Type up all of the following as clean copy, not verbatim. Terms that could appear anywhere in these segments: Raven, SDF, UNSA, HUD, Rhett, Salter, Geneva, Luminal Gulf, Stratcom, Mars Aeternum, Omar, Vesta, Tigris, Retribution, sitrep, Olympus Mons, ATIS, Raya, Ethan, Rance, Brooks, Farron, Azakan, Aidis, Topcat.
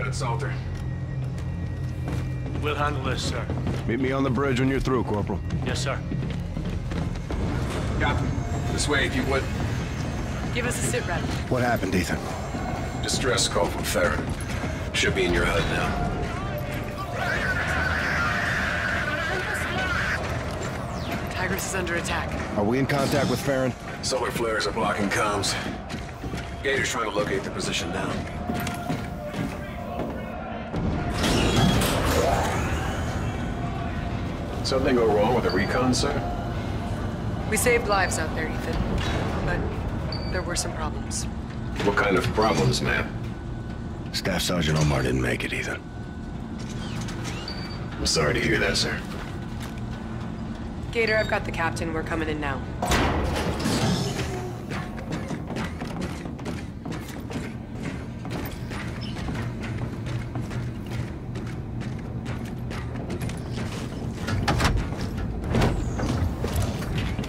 out, Salter. We'll handle this, sir. Meet me on the bridge when you're through, Corporal. Yes, sir. Captain, this way if you would. Give us a sitrep. What happened, Ethan? Distress call from Farron. Should be in your HUD now. Tigris is under attack. Are we in contact with Farron? Solar flares are blocking comms. Gator's trying to locate the position now. Something go wrong with the recon, sir? We saved lives out there, Ethan. But there were some problems. What kind of problems, ma'am? Staff Sergeant Omar didn't make it, Ethan. I'm sorry to hear that, sir. Gator, I've got the captain. We're coming in now.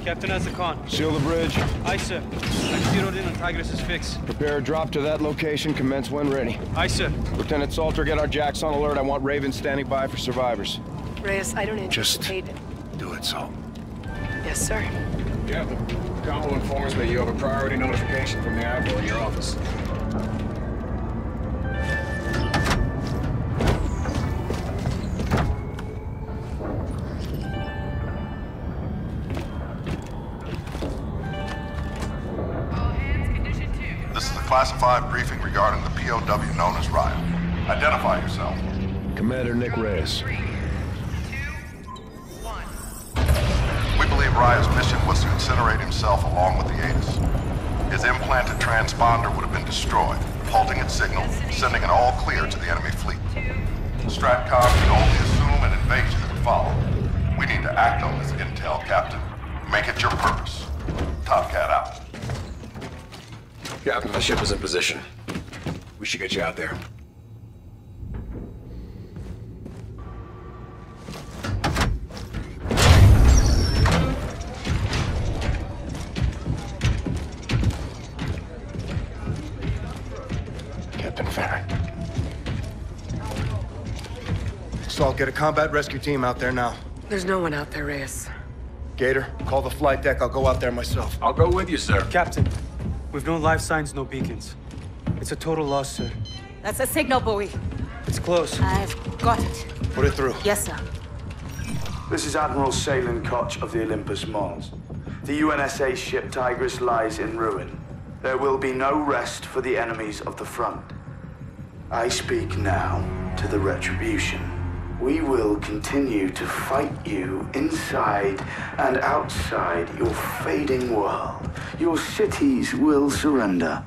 Captain Azakan. Seal the bridge. Aye, sir. I've zeroed in on Tigris' fix. Prepare a drop to that location. Commence when ready. Aye, sir. Lieutenant Salter, get our jacks on alert. I want Raven standing by for survivors. Reyes, I don't anticipate... Just... do it, Salt. Yes, sir. Yeah, Combo informs me you have a priority notification from the Admiral in your office. All hands, condition 2. This is a classified briefing regarding the POW known as Raya. Identify yourself. Commander Nick Reyes. Raya's mission was to incinerate himself along with the ATIS. His implanted transponder would have been destroyed, halting its signal, sending an all-clear to the enemy fleet. Stratcom can only assume an invasion would follow. We need to act on this intel, Captain. Make it your purpose. Topcat out. Captain, the ship is in position. We should get you out there. I'll get a combat rescue team out there now. There's no one out there, Reyes. Gator, call the flight deck. I'll go out there myself. I'll go with you, sir. Captain, we've no life signs, no beacons. It's a total loss, sir. That's a signal buoy. It's close. I've got it. Put it through. Yes, sir. This is Admiral Salen Koch of the Olympus Mons. The UNSA ship Tigris lies in ruin. There will be no rest for the enemies of the front. I speak now to the retribution. We will continue to fight you inside and outside your fading world. Your cities will surrender.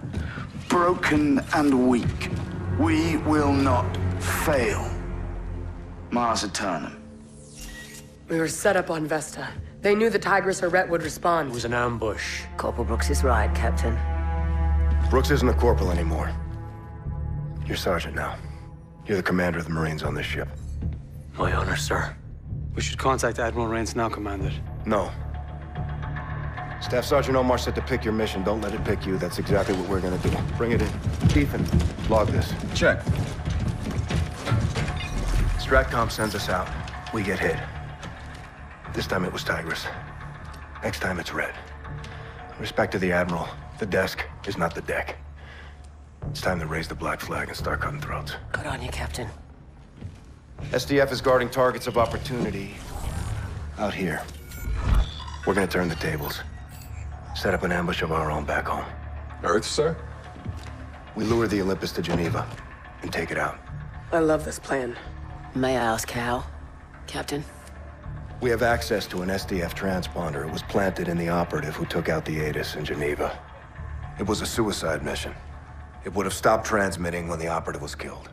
Broken and weak, we will not fail. Mars Aeternum. We were set up on Vesta. They knew the Tigris or Rhett would respond. It was an ambush. Corporal Brooks is right, Captain. Brooks isn't a corporal anymore. You're sergeant now. You're the commander of the Marines on this ship. My honor, sir. We should contact Admiral Rance now, Commander. No. Staff Sergeant Omar said to pick your mission. Don't let it pick you. That's exactly what we're gonna do. Bring it in. Ethan, log this. Check. Stratcom sends us out. We get hit. This time it was Tigris. Next time it's Red. In respect to the Admiral, the desk is not the deck. It's time to raise the black flag and start cutting throats. Good on you, Captain. SDF is guarding targets of opportunity out here. We're gonna turn the tables. Set up an ambush of our own back home. Earth, sir? We lure the Olympus to Geneva and take it out. I love this plan. May I ask how, Captain? We have access to an SDF transponder. It was planted in the operative who took out the Aidis in Geneva. It was a suicide mission. It would have stopped transmitting when the operative was killed.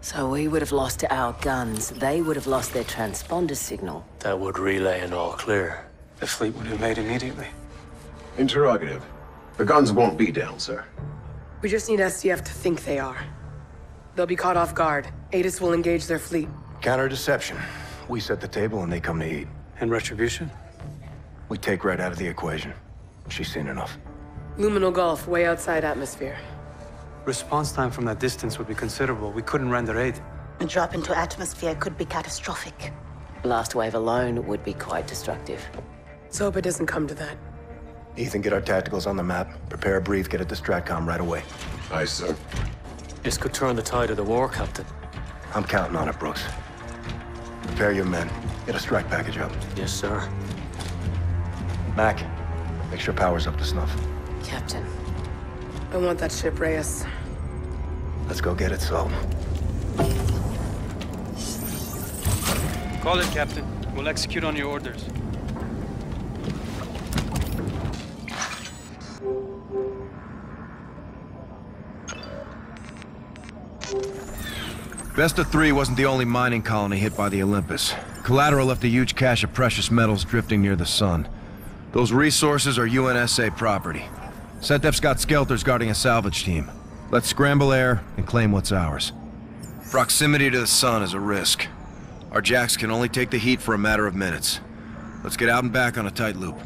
So we would have lost our guns. They would have lost their transponder signal. That would relay an all-clear. The fleet would have made immediately. Interrogative. The guns won't be down, sir. We just need SDF to think they are. They'll be caught off guard. ATIS will engage their fleet. Counter-deception. We set the table and they come to eat. And retribution? We take Rhett out of the equation. She's seen enough. Luminal Gulf, way outside atmosphere. Response time from that distance would be considerable. We couldn't render aid. A drop into atmosphere could be catastrophic. Blast wave alone would be quite destructive. Let's hope it doesn't come to that. Ethan, get our tacticals on the map. Prepare a brief, get it to Stratcom right away. Aye, sir. This could turn the tide of the war, Captain. I'm counting on it, Brooks. Prepare your men. Get a strike package up. Yes, sir. Mac, make sure power's up to snuff. Captain. I want that ship, Reyes. Let's go get it, Salt. Call it, Captain. We'll execute on your orders. Vesta 3 wasn't the only mining colony hit by the Olympus. Collateral left a huge cache of precious metals drifting near the sun. Those resources are UNSA property. SETEF's got skelters guarding a salvage team. Let's scramble air and claim what's ours. Proximity to the sun is a risk. Our jacks can only take the heat for a matter of minutes. Let's get out and back on a tight loop.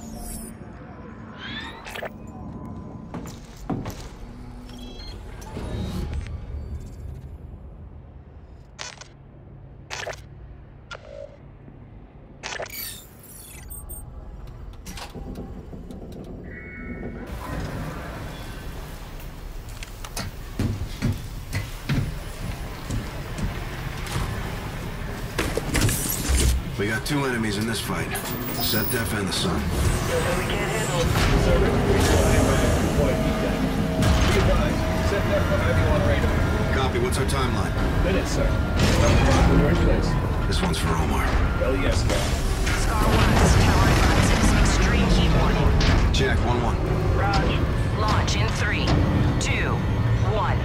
Two enemies in this fight, SETEF and the sun. We can't handle it. Service, copy, what's our timeline? Minutes, sir. This one's for Omar. Yes, Scar 1's tower advises extreme heat warning. Check, 1-1. Raj. Launch in 3, 2, 1.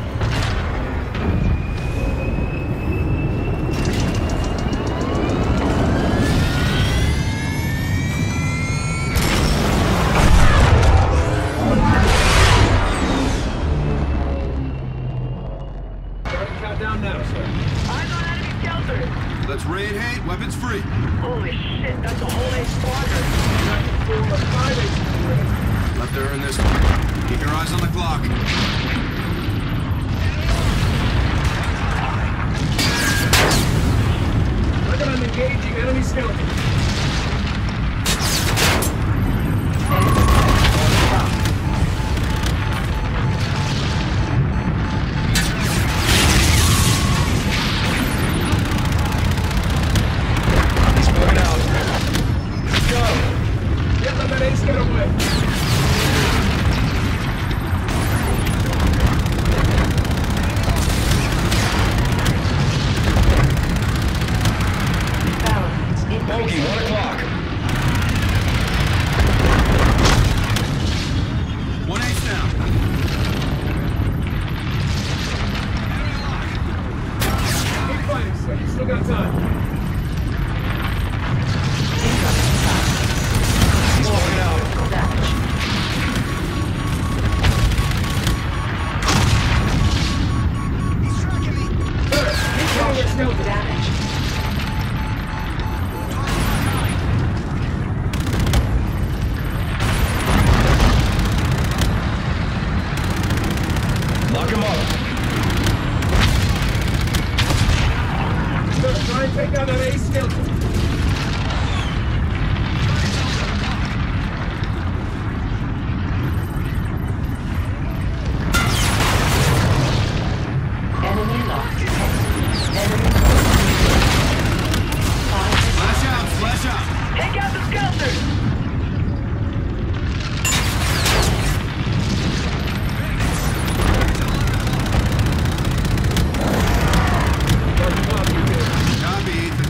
Copy, Ethan.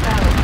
Battle.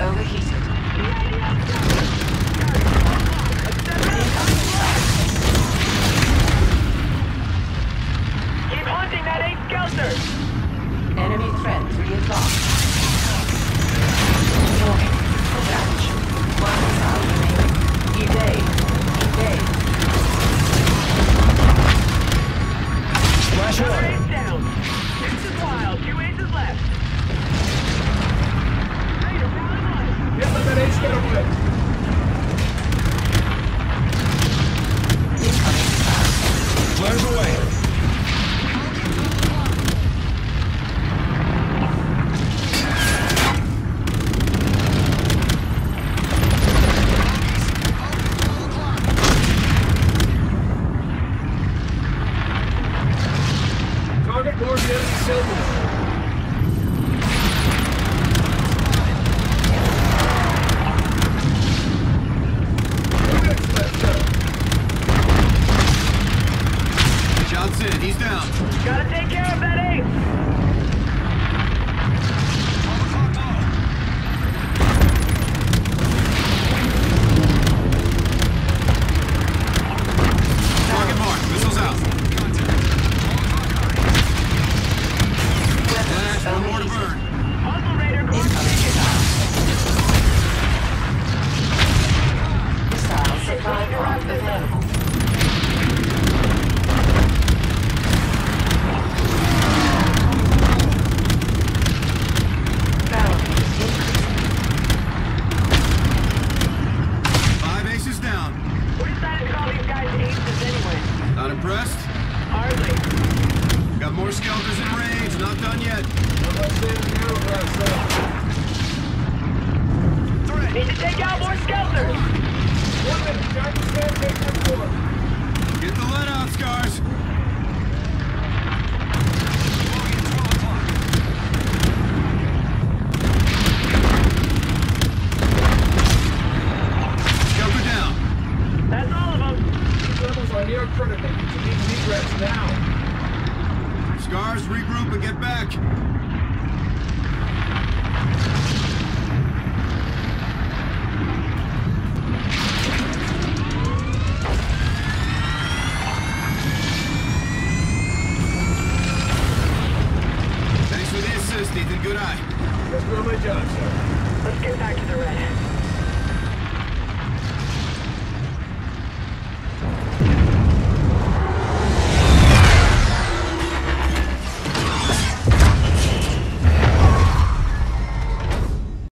overheated. Keep hunting that 8 Skelter! Enemy threat 3 o'clock. Warning. Crouch. 1 missile remaining. Evade. Evade. Flash one. 8 down. 6 is wild. 2 aces left. Hit them at 8 Skelter. Flares away. Target board is disabled. Get the lead out, Scars!